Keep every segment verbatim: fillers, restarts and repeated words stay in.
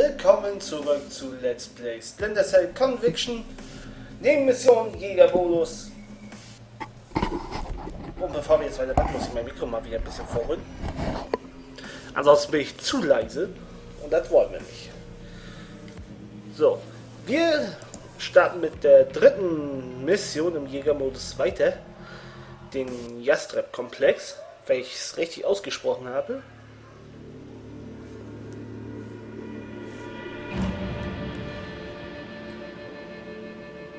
Willkommen zurück zu Let's Play Splinter Cell Conviction. Nebenmission Jägermodus. Und bevor wir jetzt weitermachen, muss ich mein Mikro mal wieder ein bisschen vorrücken. Ansonsten bin ich zu leise und das wollen wir nicht. So, wir starten mit der dritten Mission im Jägermodus weiter. Den Yastreb Komplex, wenn ich es richtig ausgesprochen habe.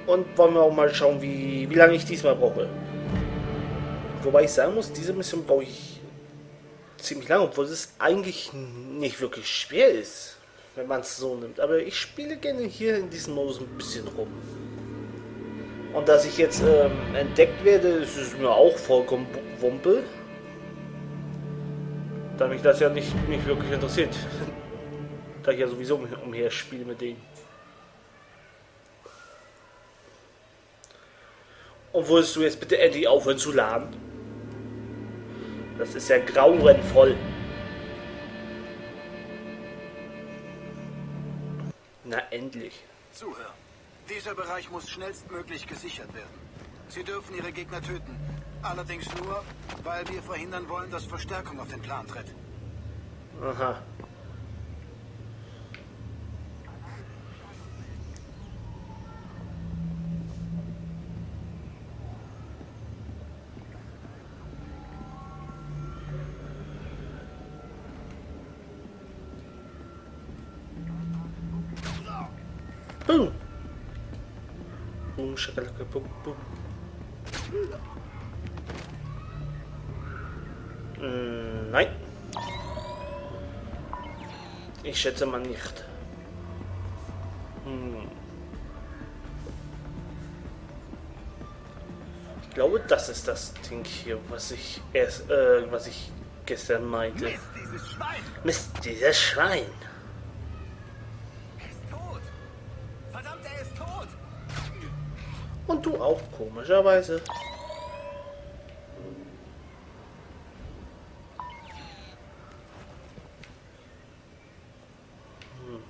Und wollen wir auch mal schauen, wie, wie lange ich diesmal brauche. Wobei ich sagen muss, diese Mission brauche ich ziemlich lange, obwohl es eigentlich nicht wirklich schwer ist, wenn man es so nimmt. Aber ich spiele gerne hier in diesem Modus ein bisschen rum. Und dass ich jetzt ähm, entdeckt werde, ist es mir auch vollkommen Wumpe. Da mich das ja nicht, nicht wirklich interessiert. Da ich ja sowieso umher spiele mit denen. Und würdest du jetzt bitte endlich aufhören zu laden? Das ist ja grauenvoll. Na endlich. Zuhören. Dieser Bereich muss schnellstmöglich gesichert werden. Sie dürfen ihre Gegner töten. Allerdings nur, weil wir verhindern wollen, dass Verstärkung auf den Plan tritt. Aha. Boom! Boom, Schakalaka, boom, boom. Mm, nein. Ich schätze mal nicht. Hm. Ich glaube, das ist das Ding hier, was ich erst, äh, was ich gestern meinte. Mist, dieses Schwein! Mist, dieses Schwein! Und du auch, komischerweise. Hm.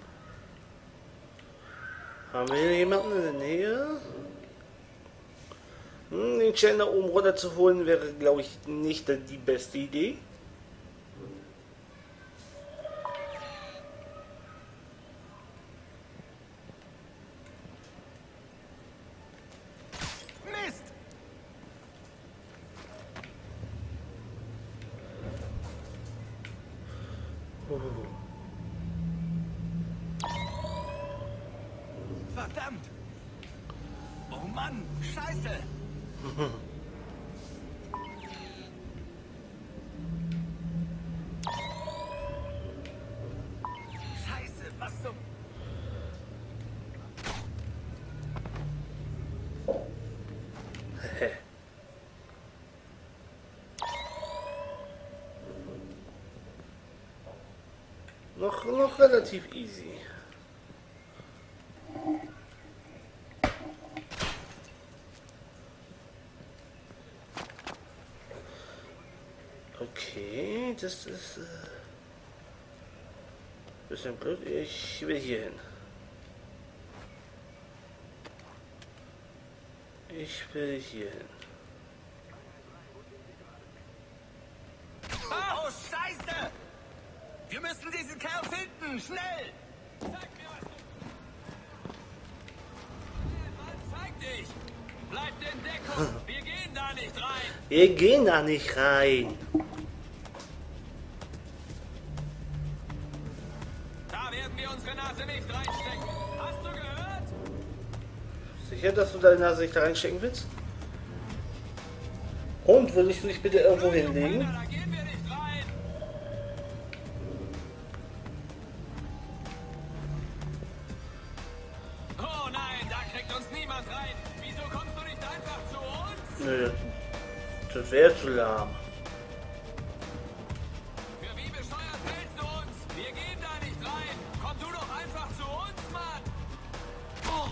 Haben wir hier jemanden in der Nähe? Hm, den Stern da oben runter zu holen wäre, glaube ich, nicht die beste Idee. Verdammt! Oh Mann, Scheiße! Scheiße, was zum... noch, noch relativ easy. Okay, das ist äh, bisschen blöd. Ich will hier hin. Ich will hier hin. Oh, oh Scheiße! Wir müssen diesen Kerl finden, schnell! Zeig mir was! Hey, Mann, zeig dich! Bleibt in Deckung! Wir gehen da nicht rein! Wir gehen da nicht rein! Sicher, dass du deine Nase nicht da reinstecken willst? Und würdest du dich bitte irgendwo hinlegen? Da gehen wir nicht rein. Oh nein, da kriegt uns niemand rein. Wieso kommst du nicht einfach zu uns? Nö, das wäre zu lahm. Für wie bescheuert hältst du uns? Wir gehen da nicht rein. Komm du doch einfach zu uns, Mann. Oh.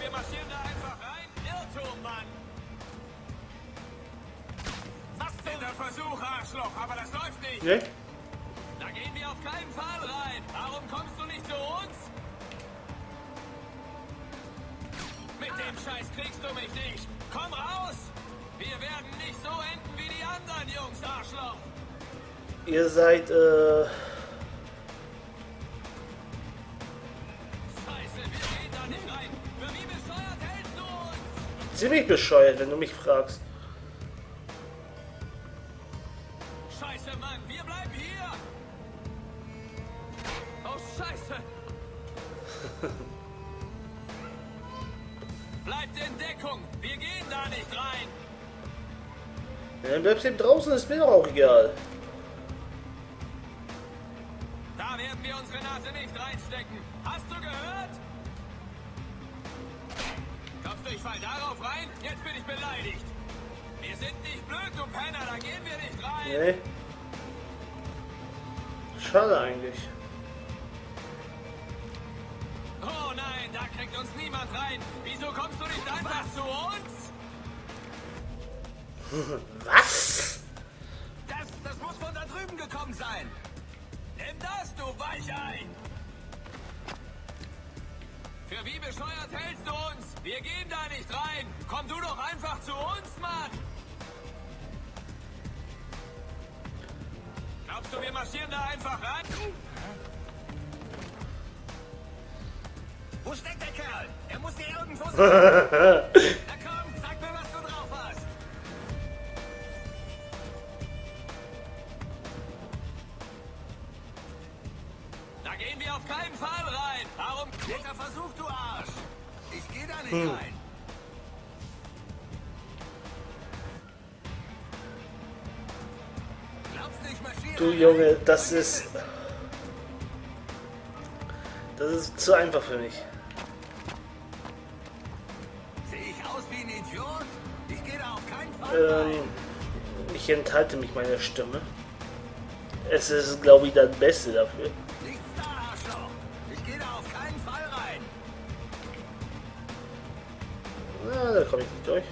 Wir marschieren da einfach rein. Irrtum, Mann! Was denn der Versuch, Arschloch? Aber das läuft nicht! Nee? Da gehen wir auf auf keinen Fall rein. Warum kommst du nicht zu uns? Mit ah. dem Scheiß kriegst du mich nicht. Komm raus! Wir werden nicht so enden wie die anderen Jungs, Arschloch. Ihr seid, äh... ziemlich bescheuert, wenn du mich fragst. Scheiße, Mann, wir bleiben hier! Oh, Scheiße! Bleibt in Deckung! Wir gehen da nicht rein! Ja, dann bleibst eben draußen, ist mir doch auch egal. Da werden wir unsere Nase nicht reinstecken. Hast du gehört? Ich fall darauf rein, jetzt bin ich beleidigt. Wir sind nicht blöd, du Penner, da gehen wir nicht rein. Nee. Schade eigentlich. Oh nein, da kriegt uns niemand rein. Wieso kommst du nicht einfach zu uns? Was? Das, das muss von da drüben gekommen sein. Nimm das, du Weichei! Für wie bescheuert hältst du uns? Wir gehen da nicht rein! Komm du doch einfach zu uns, Mann! Glaubst du, wir marschieren da einfach rein? Wo steckt der Kerl? Er muss hier irgendwo sein! Na komm, sag mir, was du drauf hast! Da gehen wir auf keinen Fall rein! Warum? Netter Versuch, du Arsch! Ich geh da nicht hm. rein. Nicht, du Junge, das ist... Das ist zu einfach für mich. Sehe ich aus wie ein Idiot? Ich gehe da auf keinen Fall ähm, rein. Ich enthalte mich meiner Stimme. Es ist, glaube ich, das Beste dafür. Ah, da komme ich nicht durch.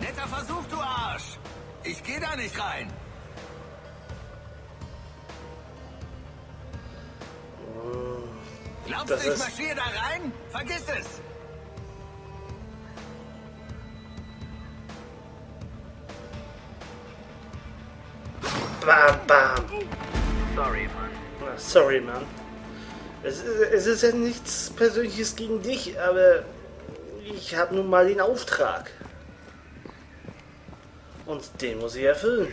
Netter Versuch, du Arsch! Ich gehe da nicht rein! Mmh. Glaubst du, ich marschiere da rein? Vergiss es! Bam, bam! Sorry, Mann. Ah, sorry, Mann. Es ist, es ist ja nichts Persönliches gegen dich, aber... Ich habe nun mal den Auftrag. Und den muss ich erfüllen.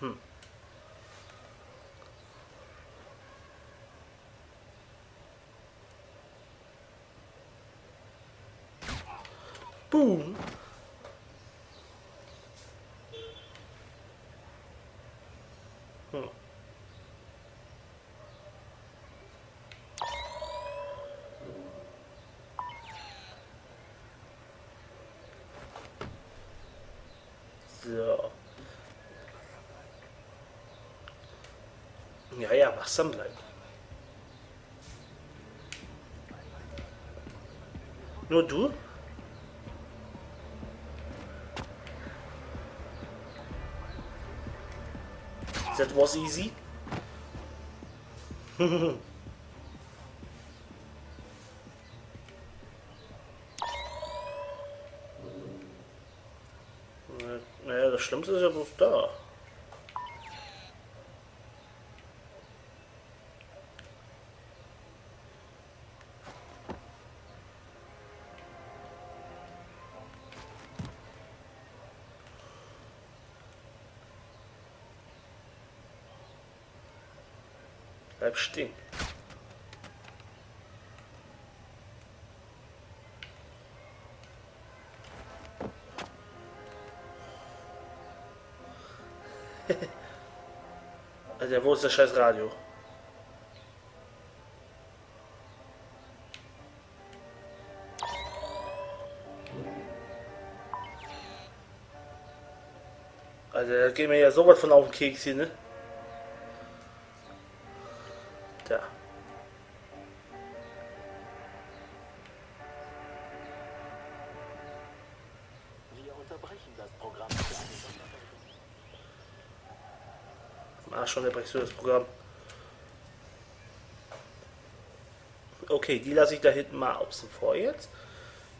Hm. Boom. Hm. So. Ja, ja, wachsam bleiben. Nur du? That was easy. Naja, das Schlimmste ist ja bloß da. Bleib stehen. Alter, wo ist das scheiß Radio? Also da gehen wir ja sowas von auf den Keks hier, ne? Da. Wir unterbrechen das Programm. Ah, schon unterbrechst du das Programm. Okay, die lasse ich da hinten mal außen vor jetzt.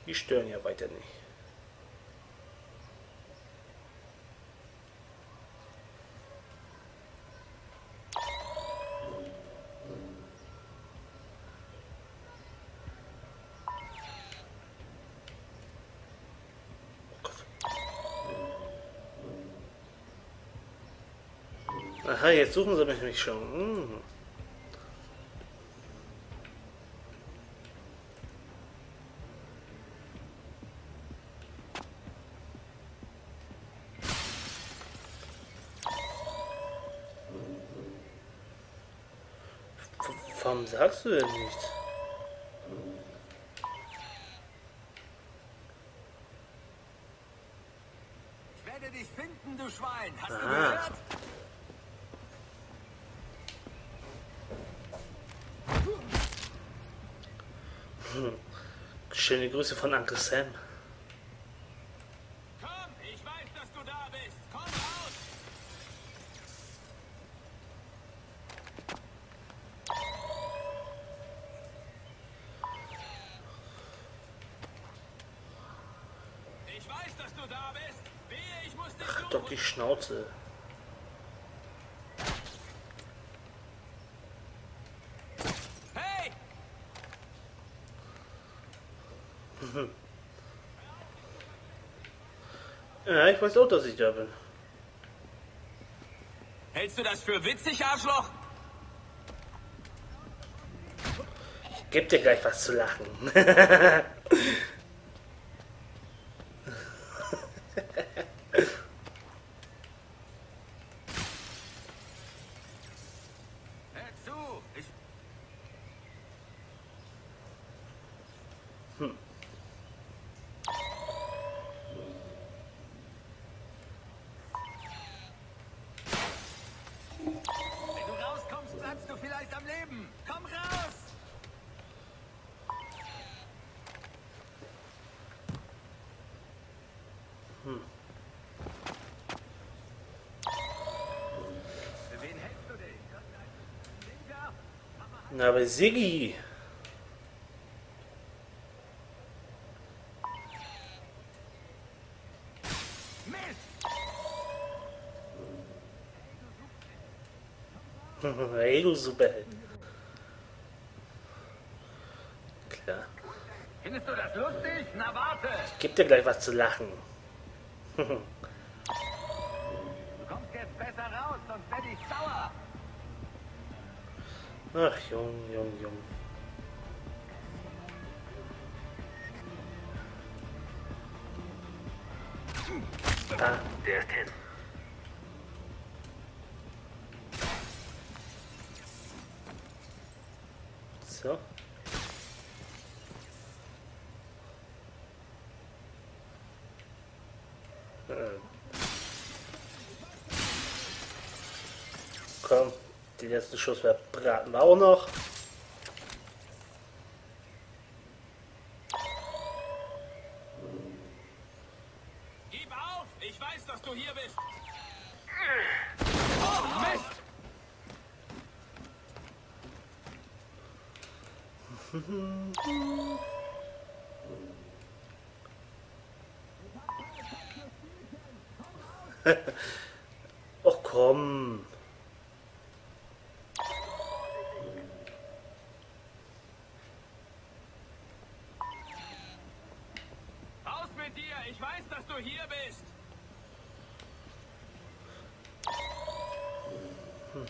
Die stören ja weiter nicht. Aha, jetzt suchen sie mich schon. Hm. Warum sagst du denn nichts? Ich werde dich finden, du Schwein. Hast du gehört? Hm. Schöne Grüße von Uncle Sam. Komm, ich weiß, dass du da bist. Komm raus. Ich weiß, dass du da bist. Wehe, ich muss dich suchen. Ach, doch die Schnauze. Ja, ich weiß auch, dass ich da bin. Hältst du das für witzig, Arschloch? Ich geb dir gleich was zu lachen. Na, aber Siggi. Hey, du Superheld. Klar. Findest du das lustig? Na, warte. Ich geb dir gleich was zu lachen. Du kommst jetzt besser raus, sonst werde ich sauer. Ach, Jung, Jung, Jung. Da. Der ist hin. So. Äh. Komm. Den letzten Schuss verbraten wir auch noch. Gib auf! Ich weiß, dass du hier bist! Oh, Mist! Och komm! Ich weiß, dass du hier bist. Hm.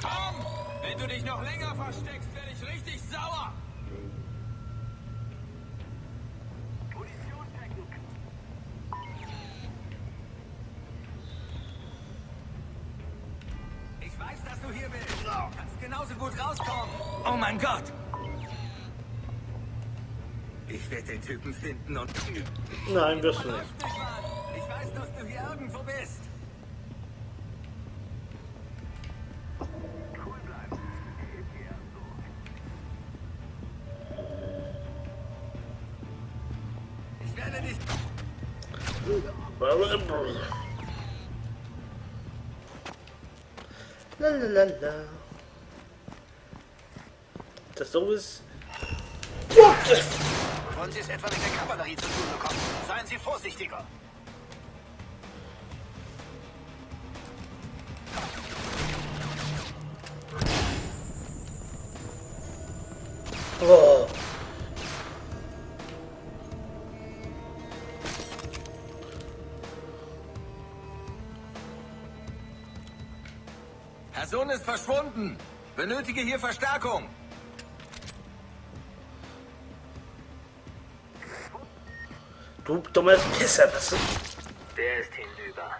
Komm, wenn du dich noch länger versteckst, werde ich richtig sauer. Munition packen. Ich weiß, dass du hier bist. Genauso gut rauskommen. Oh mein Gott! werde den Typen finden und... Nein, wirst du nicht. Ich weiß, dass du hier irgendwo bist. Cool bleiben. Ich werde dich... Lalalala. Das so ist... What the... Wollen Sie es etwa mit der Kavallerie zu tun bekommen? Seien Sie vorsichtiger! Oh. Person ist verschwunden. Benötige hier Verstärkung. Du dummes Pisser, was? Der ist hinüber.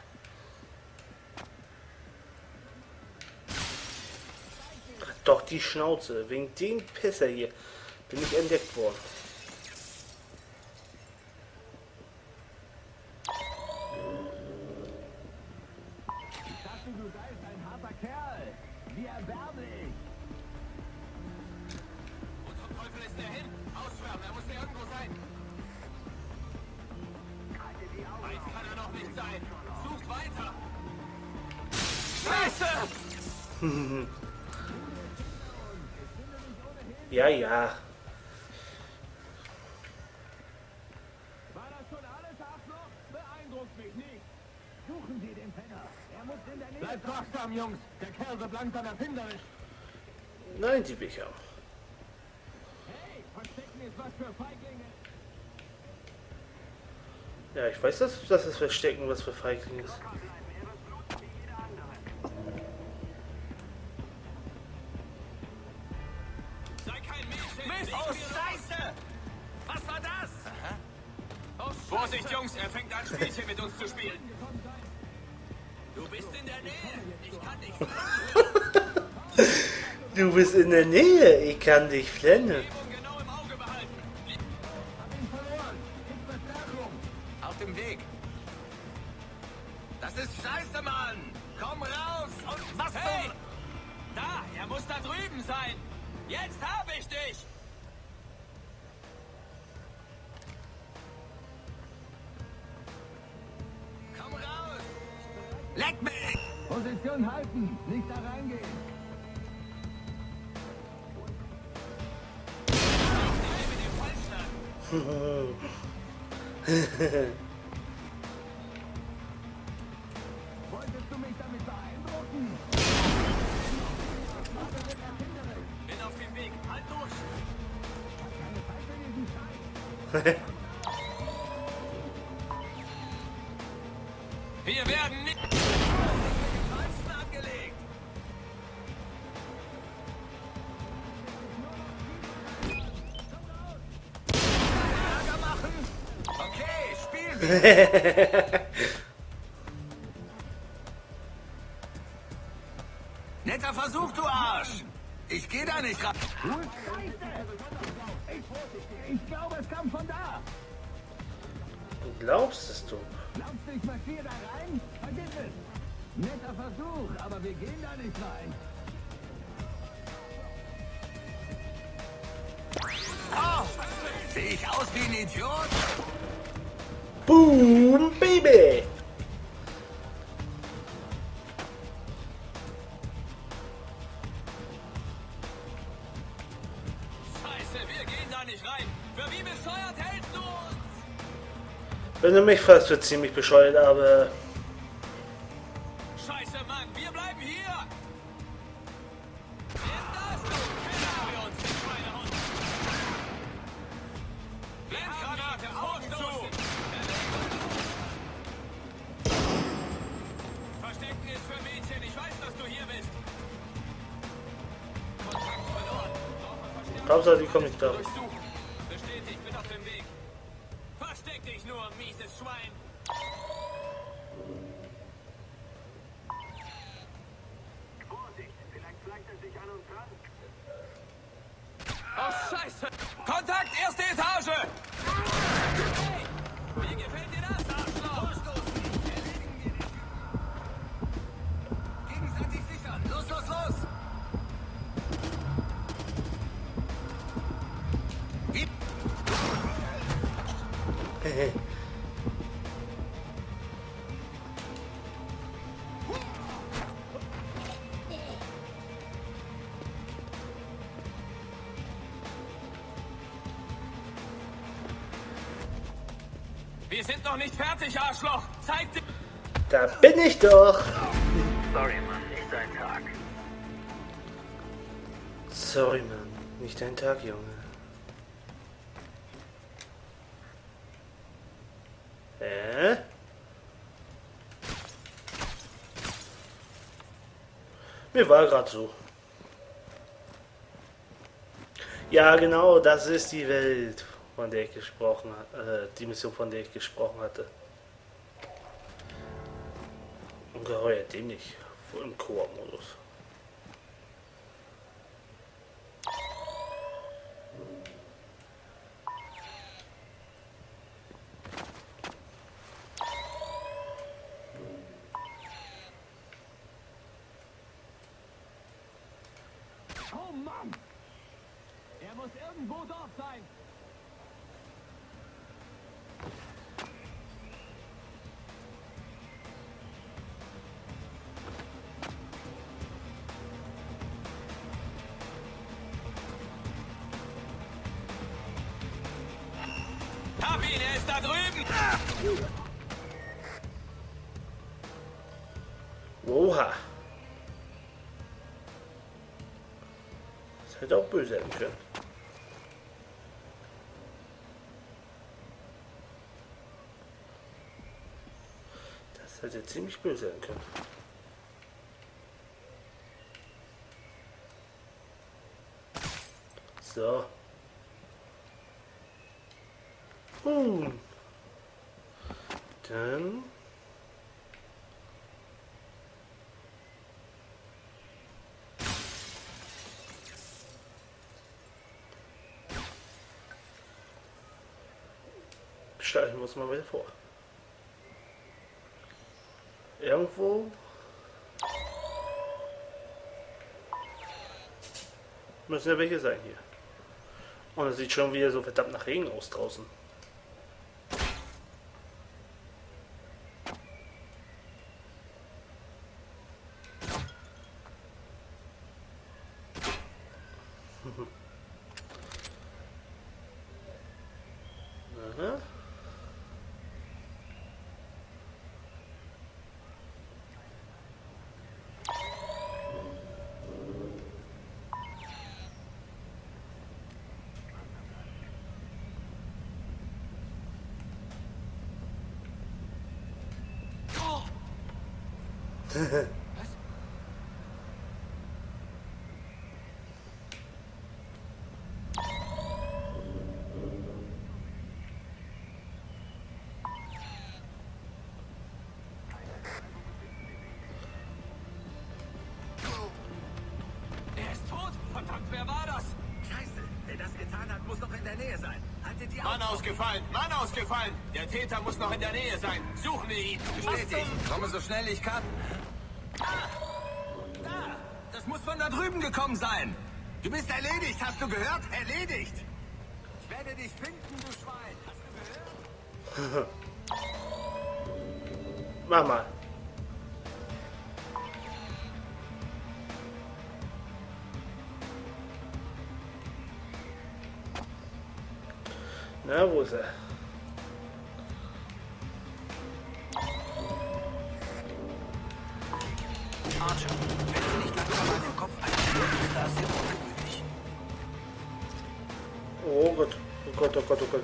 Doch die Schnauze, wegen dem Pisser hier bin ich entdeckt worden. Ich dachte, du seist ein harter Kerl. Wie erbärmlich. Wo zum Teufel ist der hin? Ausschwärmen, er muss ja irgendwo sein. Eins kann er noch nicht sein. Sucht weiter. Scheiße! Ja, ja. War das schon alles noch? Beeindruckt mich nicht. Suchen Sie den Penner. Er muss in der Nähe. Bleibt wachsam, Jungs. Der Kerl wird langsam erfinderisch. Nein, die Bücher. Hey, verstecken ist was für Feiglinge. Ja, ich weiß, dass das Verstecken was für Feiglinge ist. Oh, Scheiße! Was war das? Aha. Oh, Vorsicht, Jungs, er fängt an, Spielchen mit uns zu spielen. Du bist in der Nähe, ich kann dich flennen. Du bist in der Nähe, ich kann dich flennen. Genau im Auge behalten. Hab ihn verloren. Gib Verstärkung. Auf dem Weg. Das ist Scheiße, Mann. Komm raus und was? Hey! Da, er muss da drüben sein. Jetzt hab ich dich. Leck mich! Position halten, nicht da reingehen! Ich bleibe dem Fallstand! Wolltest du mich damit beeindrucken? Bin auf dem Weg, halt durch! Ich hab keine Zeit für diesen Scheiß! Wir werden nicht... Netter Versuch, du Arsch! Ich geh da nicht ran! Ich glaube, es kam von da! Du glaubst es, du? Glaubst du, ich marschiere da rein? Vergiss es! Netter Versuch, aber wir gehen da nicht rein! Oh! Sehe ich aus wie ein Idiot? Boom, Baby! Scheiße, wir gehen da nicht rein! Für wie bescheuert hältst du uns? Wenn du mich fragst, wird ziemlich bescheuert, aber... Scheiße, Mann, wir bleiben hier! Jetzt das, du Keller für uns, du Schweinehund! Blendgranate, Augen zu! Verstecken ist für Mädchen. Ich weiß, dass du hier bist. Kontakt verloren. Hauptsache, die kommen nicht da. Bestätigt, bin auf dem Weg. Versteck dich nur, mieses Schwein. Vorsicht, vielleicht flankt er sich an uns ran. Oh, Scheiße. Kontakt, erste Etage. Wir sind noch nicht fertig, Arschloch! Zeig dich! Da bin ich doch! Sorry, Mann, nicht dein Tag. Sorry, Mann, nicht dein Tag, Junge. Hä? Mir war gerade so. Ja, genau, das ist die Welt, von der ich gesprochen hatte, äh, die Mission, von der ich gesprochen hatte. Ungeheuer, dem nicht. Im Koop-Modus. Oh Mann! Er muss irgendwo dort sein! Er ist da drüben! Oha! Das hätte auch böse sein können. Das hätte ziemlich böse sein können. So. Uh. Dann. Steigen wir uns mal wieder vor. Irgendwo. Müssen ja welche sein hier. Und es sieht schon wieder so verdammt nach Regen aus draußen. Was? Er ist tot! Verdammt, wer war das? Scheiße, wer das getan hat, muss noch in der Nähe sein. Haltet die Mann ausgefallen! Mann ausgefallen! Der Täter muss noch in der Nähe sein! Suchen wir ihn! Bestätigt! Komme so schnell ich kann! Das muss von da drüben gekommen sein. Du bist erledigt, hast du gehört? Erledigt. Ich werde dich finden, du Schwein. Hast du gehört? Mach mal. Na, wo ist er? Oh Gott, oh Gott, oh Gott, oh Gott.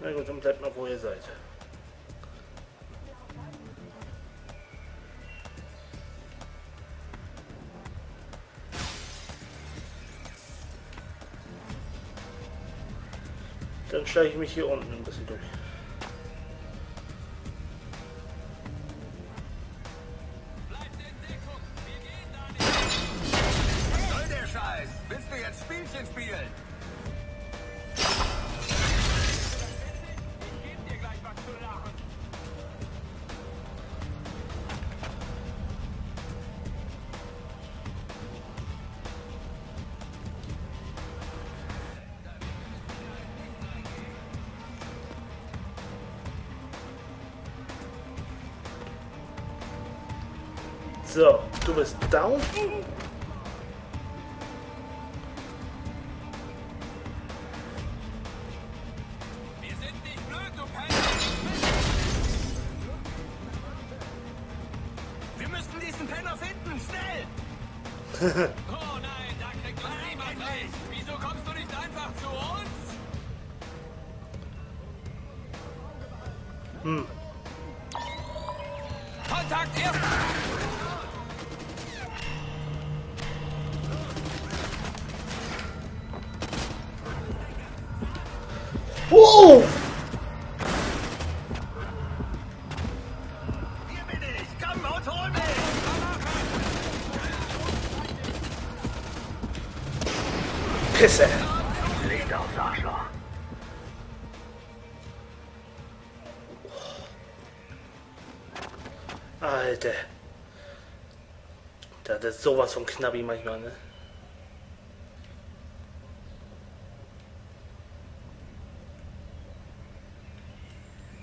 Na gut, dann bleibt mal, wo ihr seid. Dann steige ich mich hier unten ein bisschen durch. Bleibt in Deckung, wir gehen da nicht. Soll der Scheiß? Willst du jetzt Spielchen spielen? Ich gebe dir gleich was zu lachen. So, du bist down. Oh nein, da kriegt man niemand recht. Wieso kommst du nicht einfach zu uns? Hm. Kontakt erst! Wow! Pisse! Licht aufs Arschloch! Alter! Das ist sowas von Knabbi manchmal, ne?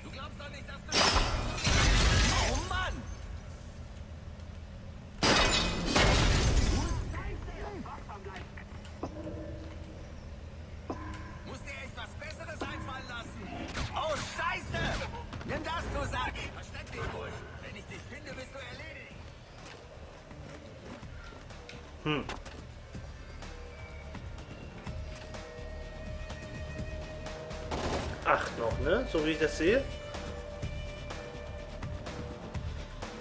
Du glaubst doch nicht, dass du... Oh Mann! Hm. Acht noch, ne? So wie ich das sehe.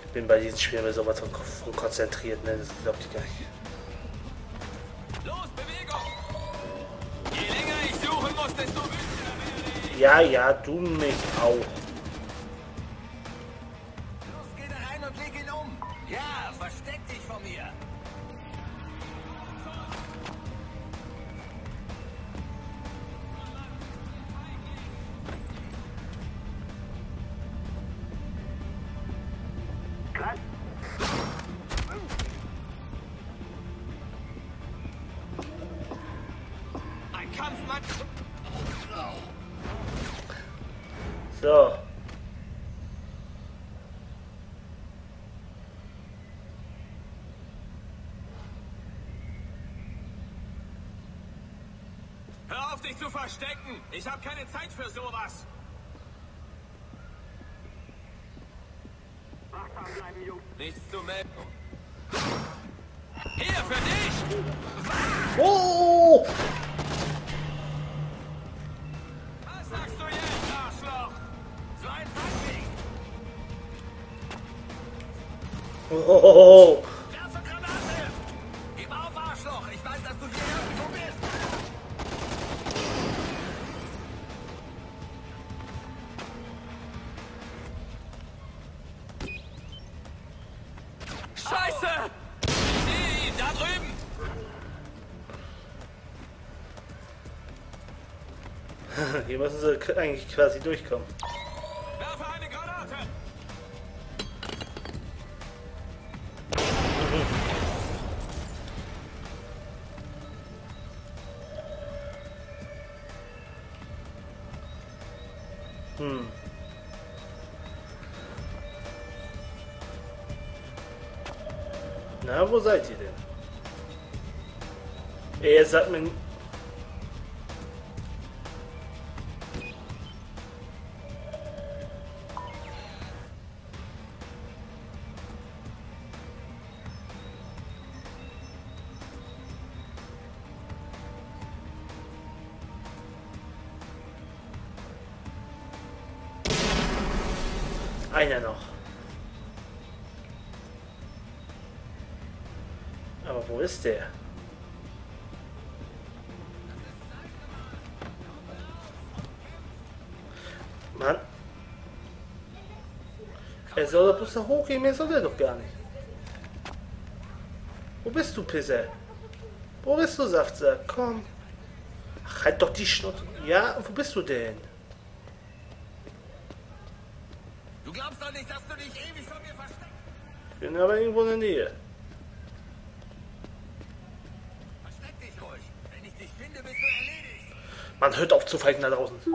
Ich bin bei diesen Spielen mir sowas von, von konzentriert, ne? Das glaubt ihr gar nicht. Los, Bewegung! Je länger ich suchen muss, desto wütender. Ja, ja, du mich auch. Los, geh da rein und leg ihn um. Ja, versteck dich von mir. So. Hör auf, dich zu verstecken. Ich habe keine Zeit für sowas. Nichts zu melden. Hier für dich. Oh! Was sagst du jetzt? Oh, Granate! Gib auf, Arschloch! Ich weiß, dass du hier irgendwo bist! Scheiße! Ich sehe ihn, da drüben! Hier müssen sie eigentlich quasi durchkommen. Hm. Na, wo seid ihr denn? Er sagt mir... Einer noch. Aber wo ist der? Mann. Er soll doch bloß da hochgehen, mehr soll er doch gar nicht. Wo bist du, Pisser? Wo bist du, Saftsack? Komm. Ach, halt doch die Schnauze. Ja, wo bist du denn? Du glaubst doch nicht, dass du dich ewig von mir versteckst. Ich bin aber irgendwo in der Nähe. Versteck dich ruhig. Wenn ich dich finde, bist du erledigt. Man hört auf zu fighten da draußen. Wir sind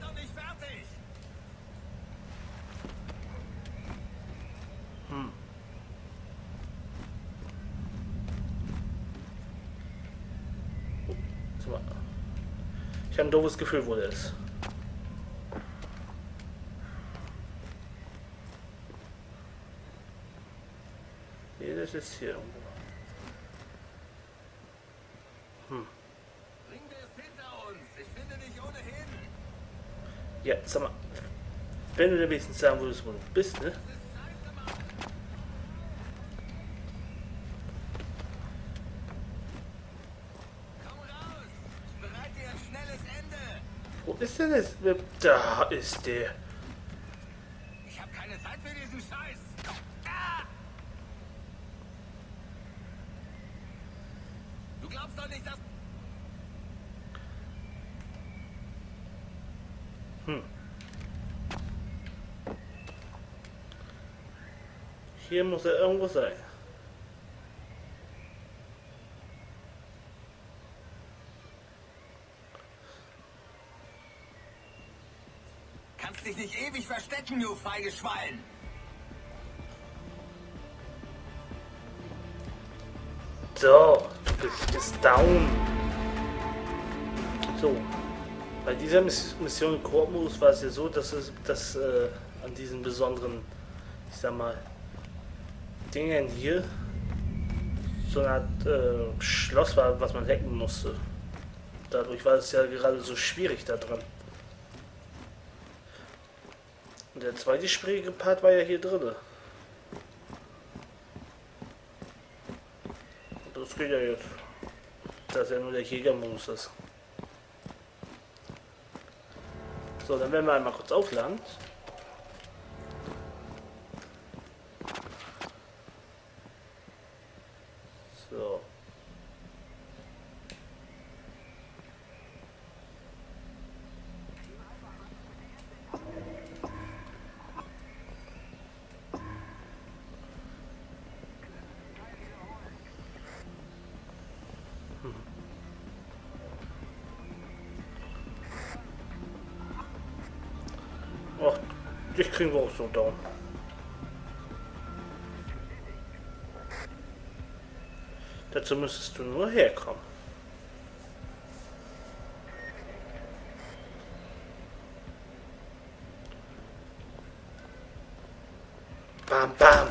doch nicht fertig. Ich habe ein doofes Gefühl, wo der ist. Nee, das ist hier irgendwo. Hm. Bring das hinter uns. Ich finde dich ohnehin. Ja, sag mal. Wenn du dir wenigstens sagen würdest, wo du bist, ne? Ist denn das? Da ist der. Ich habe keine Zeit für diesen Scheiß. Ah! Du glaubst doch nicht, dass... Hm. Hier muss er irgendwo sein. Dich nicht ewig verstecken, du feige Schwein! So, du bist down. So, bei dieser Mission im Koop-Modus war es ja so, dass es dass, äh, an diesen besonderen, ich sag mal, Dingen hier so eine Art äh, Schloss war, was man hacken musste. Dadurch war es ja gerade so schwierig da dran. Und der zweite schwierige Part war ja hier drin. Das geht ja jetzt. Das ist ja nur der Jägermodus ist. So, dann werden wir einmal kurz aufladen. So. Ich kriegen wir auch so down. Dazu müsstest du nur herkommen. Bam, bam.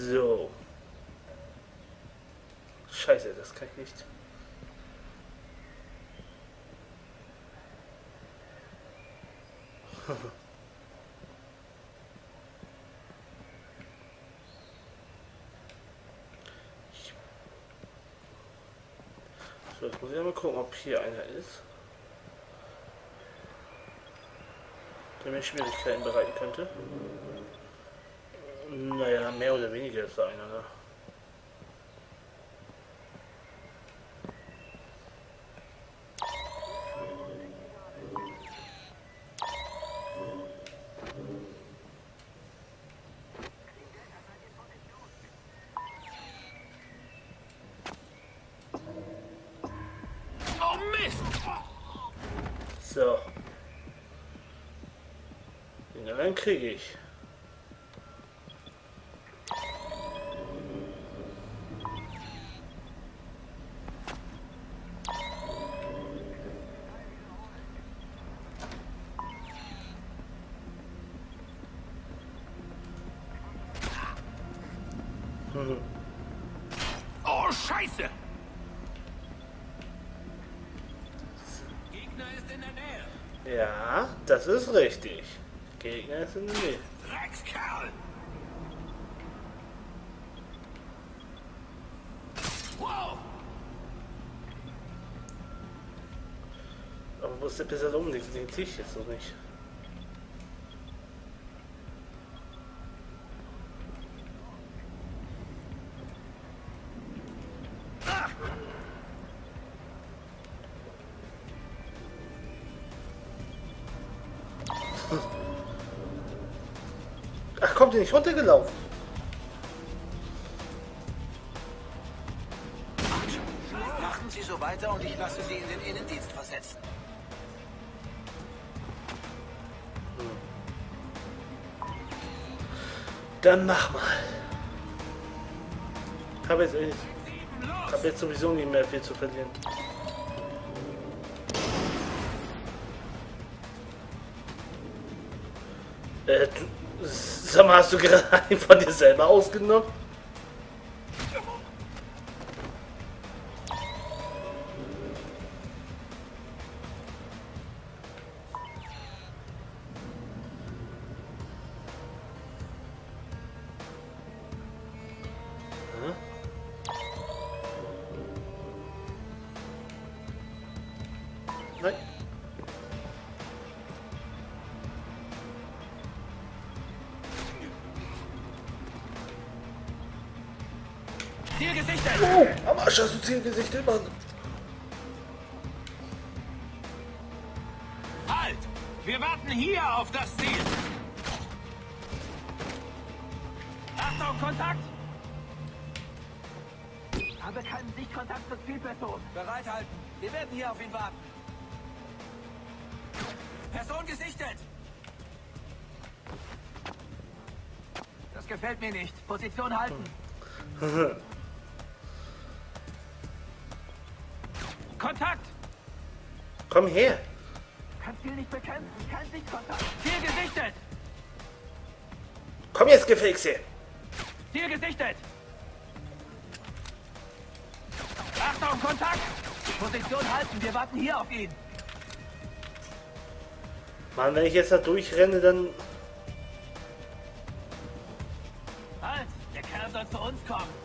So. Scheiße, das kann ich nicht. So, jetzt muss ich mal gucken, ob hier einer ist, der mir Schwierigkeiten bereiten könnte. Naja, mehr oder weniger ist da einer, ne? Oh Mist! So. Den anderen kriege ich. Oh, Scheiße! Gegner ist in der Nähe. Ja, das ist richtig. Gegner ist in der Nähe. Dreckskerl! Wow! Aber wo ist der Pistole um? Den sehe ich jetzt noch nicht. Ach, kommt ihr nicht runtergelaufen? Machen Sie so weiter und ich lasse Sie in den Innendienst versetzen. Hm. Dann mach mal. Ich habe jetzt, hab jetzt sowieso nicht mehr viel zu verlieren. Äh, du, sag mal, hast du gerade einen von dir selber ausgenommen? Oh, am Arsch hast du Zielgesicht immer. Halt! Wir warten hier auf das Ziel. Achtung, Kontakt! Habe keinen Sichtkontakt zur Zielperson. Bereithalten. Wir werden hier auf ihn warten. Person gesichtet! Das gefällt mir nicht. Position halten. Kontakt! Komm her! Kannst du nicht bekämpfen, kein Sichtkontakt! Ziel gesichtet! Komm jetzt, Gefixe! Ziel gesichtet! Achtung, Kontakt! Position halten, wir warten hier auf ihn! Mann, wenn ich jetzt da durchrenne, dann... Halt! Der Kerl soll zu uns kommen!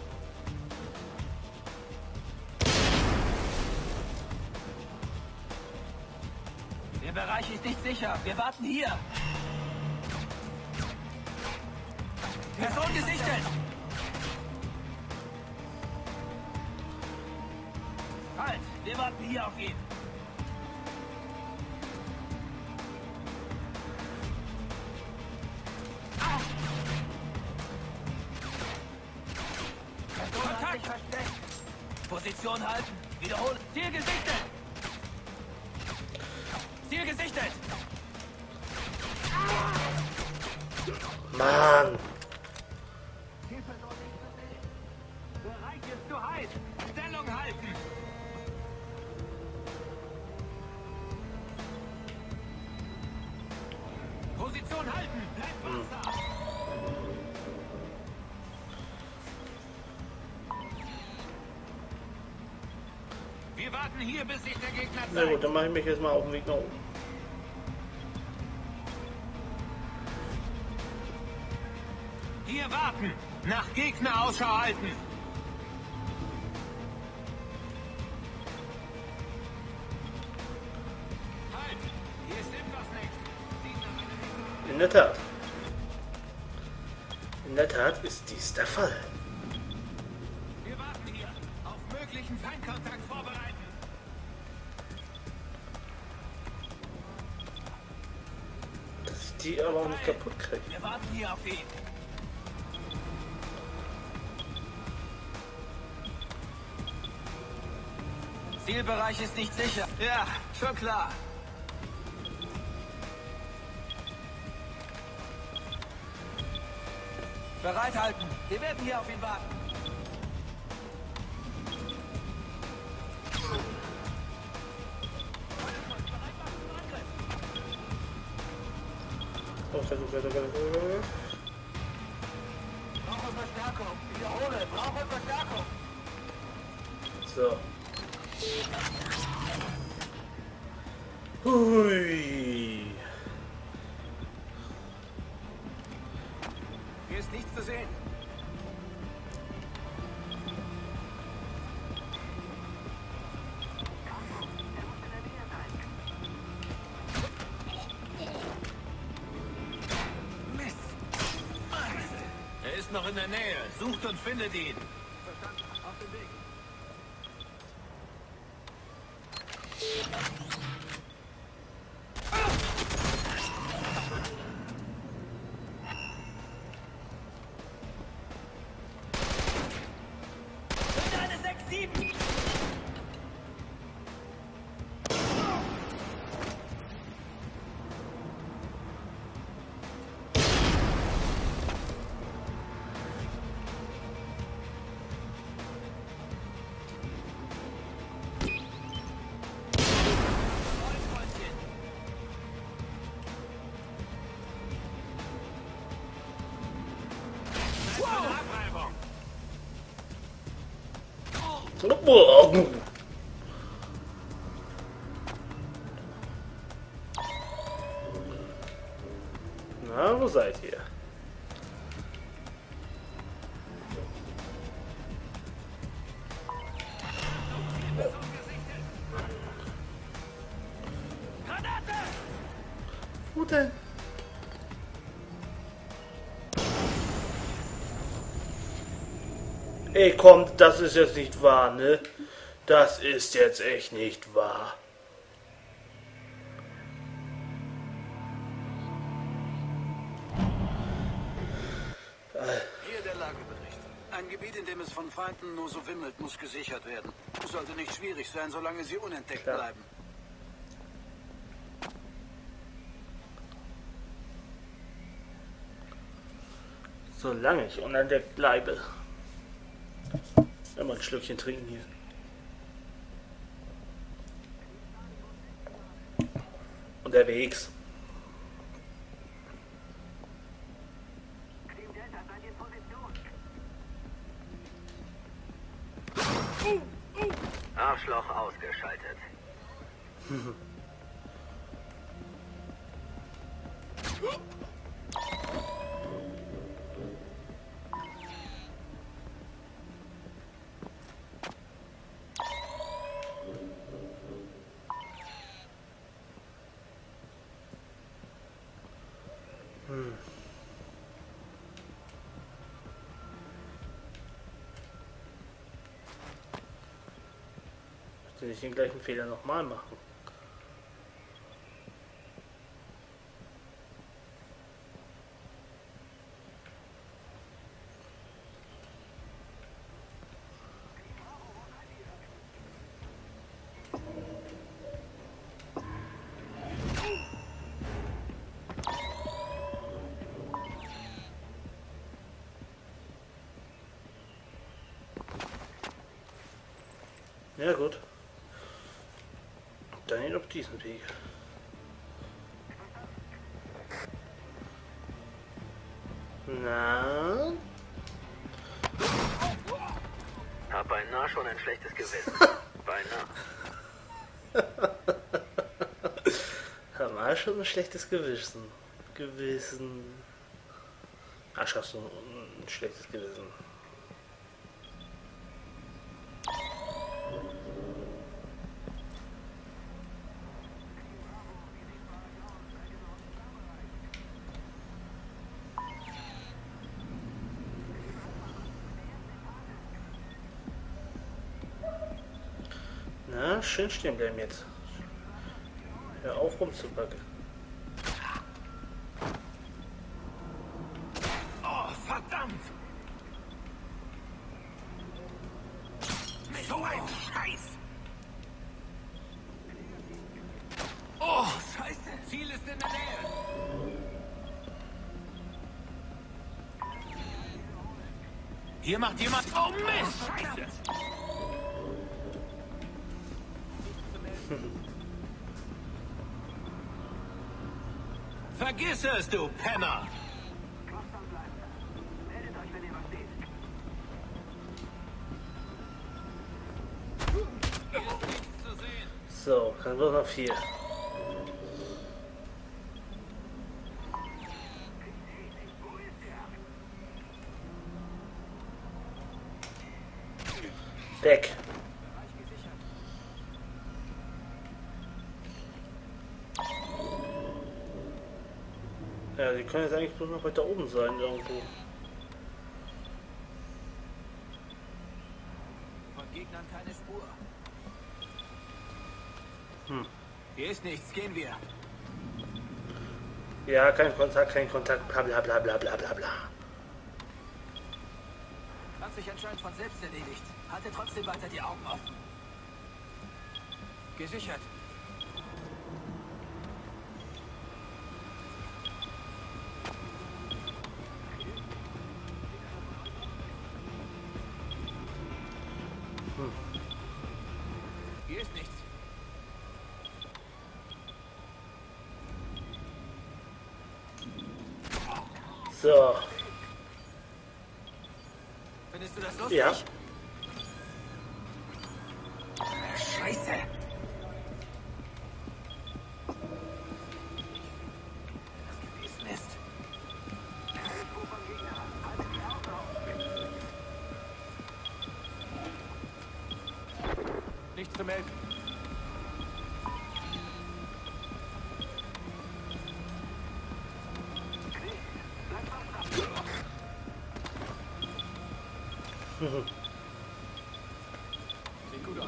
Der Bereich ist nicht sicher. Wir warten hier. Person gesichtet. Halt, wir warten hier auf ihn. Kontakt versteckt. Position halten. Wiederholen. Ziel gesichtet. Ziel gesichtet! Mann! Bereit ist zu heiß! Stellung halten! Position halten! Bleibt Wasser! Wir warten hier, bis sich der Gegner zeigt. Na gut, dann mache ich mich jetzt mal auf den Weg nach oben. Hier warten! Nach Gegner Ausschau halten! Halt! Hier stimmt was nicht! In der Tat. In der Tat ist dies der Fall. Wir warten hier. Auf möglichen Feindkontakt vorbereiten. Die aber auch nicht kaputt kriegen. Wir warten hier auf ihn. Zielbereich ist nicht sicher. Ja, schon klar. Bereithalten. Wir werden hier auf ihn warten. Brauche Verstärkung. Wiederhole. Brauche Verstärkung. So. Hui. Hier ist nichts zu sehen. Noch in der Nähe. Sucht und findet ihn. Verstanden. Auf den Weg. Na, wo seid ihr? Wo denn? Ey, komm, das ist jetzt nicht wahr, ne? Das ist jetzt echt nicht wahr. Hier der Lagebericht. Ein Gebiet, in dem es von Feinden nur so wimmelt, muss gesichert werden. Es sollte nicht schwierig sein, solange sie unentdeckt Klar. bleiben. Solange ich unentdeckt bleibe. Immer ein Schlückchen trinken hier. Unterwegs. Arschloch ausgeschaltet. Ich will nicht den gleichen Fehler nochmal machen. Ja gut. Dann hin auf diesen Weg. Na? Hab beinahe schon ein schlechtes Gewissen. Beinahe. Hab mal schon ein schlechtes Gewissen. Gewissen. Ach, schaffst du ein, ein schlechtes Gewissen. Na, schön stehen bleiben jetzt. Hör auf rumzupacken. Oh, verdammt! So ein Scheiß! Oh, Scheiße! Ziel ist in der Nähe! Hier macht jemand... Oh, Mist! Scheiße! Vergiss es, du Penner! Meldet euch, wenn ihr was seht. So, kann bloß noch vier. Weg! Ja, die können jetzt eigentlich bloß noch weiter oben sein, irgendwo. Von Gegnern keine Spur. Hm. Hier ist nichts, gehen wir. Ja, kein Kontakt, kein Kontakt, bla bla bla bla bla bla. Hat sich anscheinend von selbst erledigt. Hatte trotzdem weiter die Augen offen. Gesichert. Hier ist nichts. So. Findest du das lustig? Ja. Scheiße. Nichts zu melden. Sieht gut aus.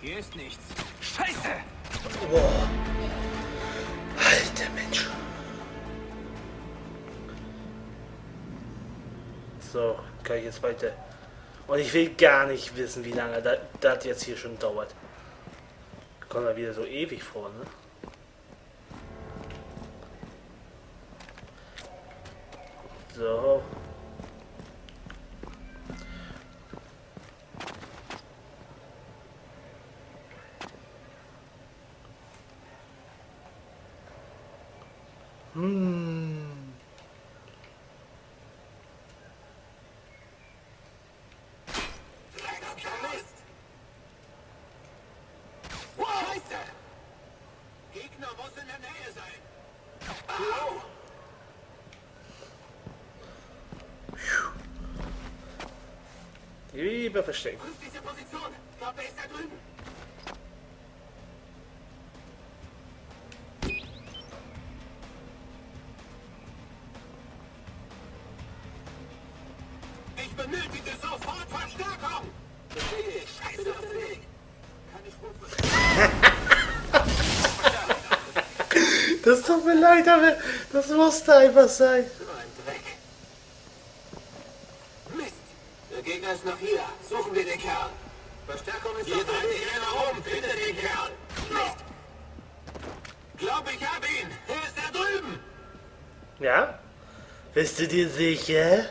Hier ist nichts. Scheiße! Boah. Alter Mensch. So, kann ich jetzt weiter. Und ich will gar nicht wissen, wie lange das jetzt hier schon dauert. Kommt mal wieder so ewig vor, ne? So. Hm. Scheiße! Gegner muss in der Nähe sein. Hallo! Lieber verstecken. Prüf diese Position. Ich glaube, er ist da drüben. Ich benötige sofort Verstärkung. Verstehe ich. Scheiße, auf dem Weg. Keine Spruch. Das tut mir leid, aber das musste einfach sein. Er ist noch hier. Suchen wir den Kerl. Verstärkung ist hier drin. Hier nach oben. Finde den Kerl. Nicht. Glaub, ich hab ihn. Er ist da drüben. Ja? Bist du dir sicher?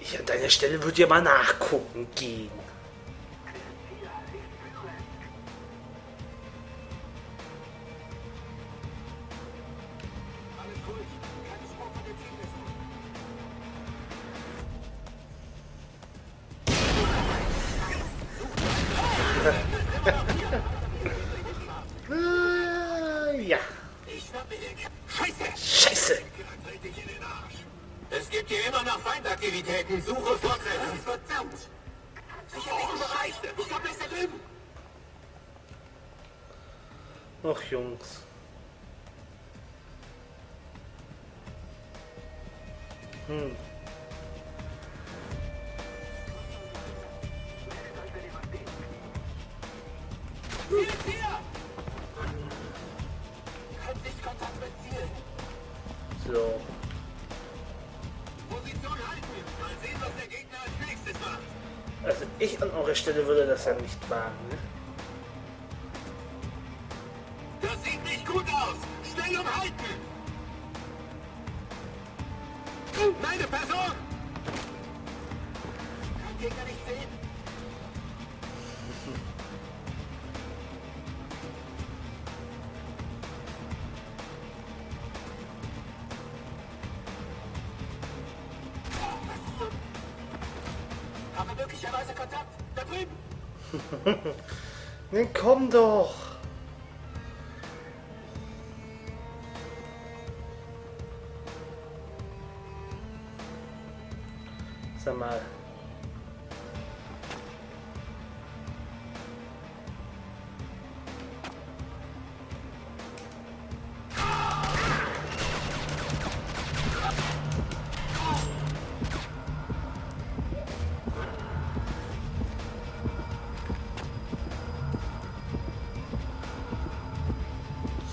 Ich an deiner Stelle würde ja mal nachgucken gehen. Ja. Scheiße! Scheiße! Es gibt hier immer noch Feindaktivitäten. Suche Fortsetzung. Verdammt! Sicherlich im Bereich. Ich glaube, es ist da drüben. Ach, Jungs. Hm. So. Position halten. Mal sehen, was der Gegner als nächstes macht. Also ich an eurer Stelle würde das ja nicht wagen, ne? Das sieht nicht gut aus. Stellung halten. Meine Person. Kann Gegner nicht sehen. Möglicherweise Kontakt, da drüben! Dann komm doch! Sag mal.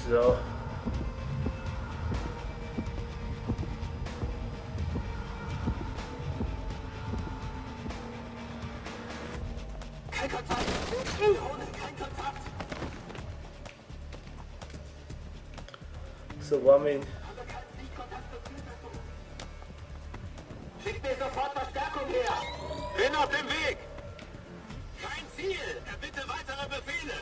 So. Kein Kontakt! Ohne kein Kontakt! So, wo haben wir ihn? Schickt mir sofort Verstärkung her! Bin auf dem Weg! Kein Ziel! Erbitte weitere Befehle!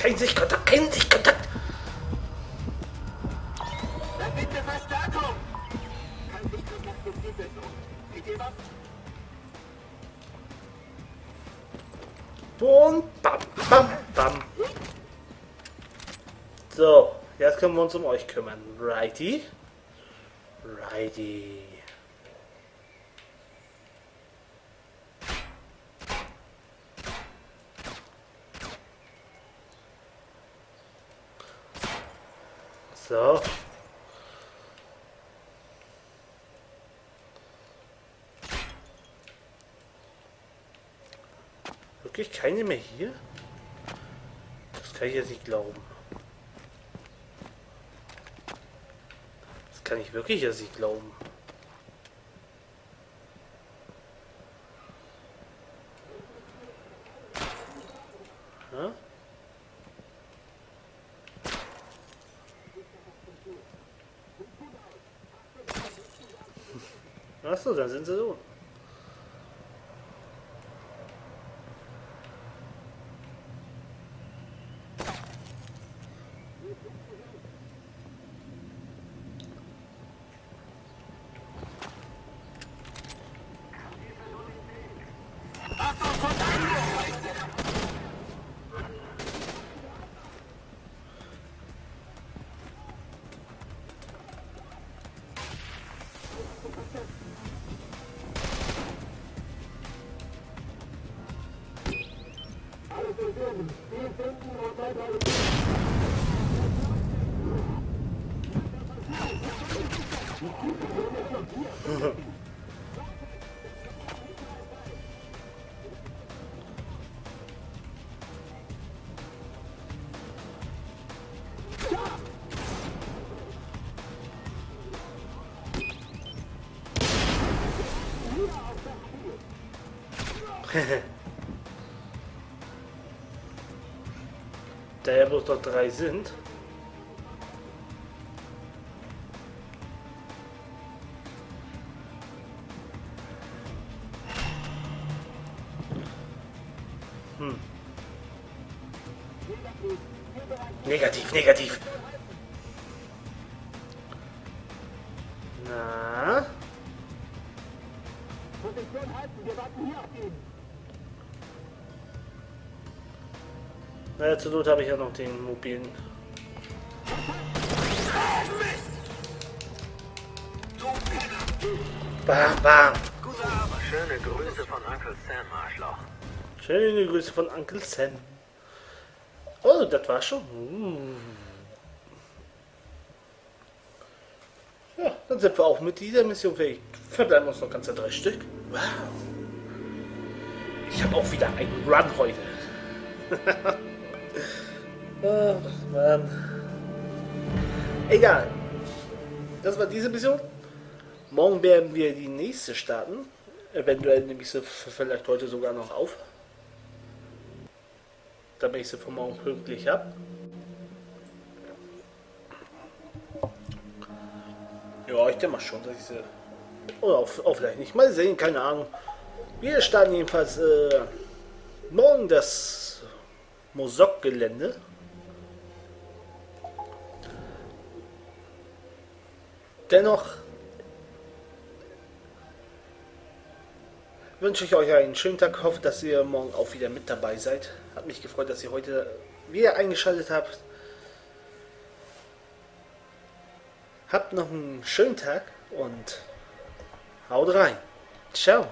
Kein Sichtkontakt, kein Sichtkontakt! Dann bitte Verstärkung! Kein Sichtkontakt mit Zielperson. Seht ihr was? Bum, bam, bam, bam. So, jetzt können wir uns um euch kümmern. Righty? Righty. So. Wirklich keine mehr hier? Das kann ich jetzt nicht glauben. Das kann ich wirklich jetzt nicht glauben. Ja? Achso, dann sind sie so. Da ja bloß noch drei sind. Hm. Negativ, negativ. Na? Position halten, wir warten hier auf ihn. Naja, zur Not habe ich ja noch den mobilen. Bam, bam. Gute Arbeit. Schöne Grüße von Uncle Sam, Arschloch. Schöne Grüße von Uncle Sam. Oh, das war schon. Ja, dann sind wir auch mit dieser Mission fertig. Verbleiben uns noch ganze drei Stück. Wow. Ich habe auch wieder einen Run heute. Oh, Mann. Egal. Das war diese Mission. Morgen werden wir die nächste starten. Eventuell nehme ich sie vielleicht heute sogar noch auf. Damit ich sie von morgen pünktlich habe. Ja, ich denke mal schon, dass ich sie... Oder auch, auch vielleicht nicht. Mal sehen, keine Ahnung. Wir starten jedenfalls äh, morgen das Mosok-Gelände. Dennoch wünsche ich euch einen schönen Tag. Hoffe, dass ihr morgen auch wieder mit dabei seid. Hat mich gefreut, dass ihr heute wieder eingeschaltet habt. Habt noch einen schönen Tag und haut rein. Ciao.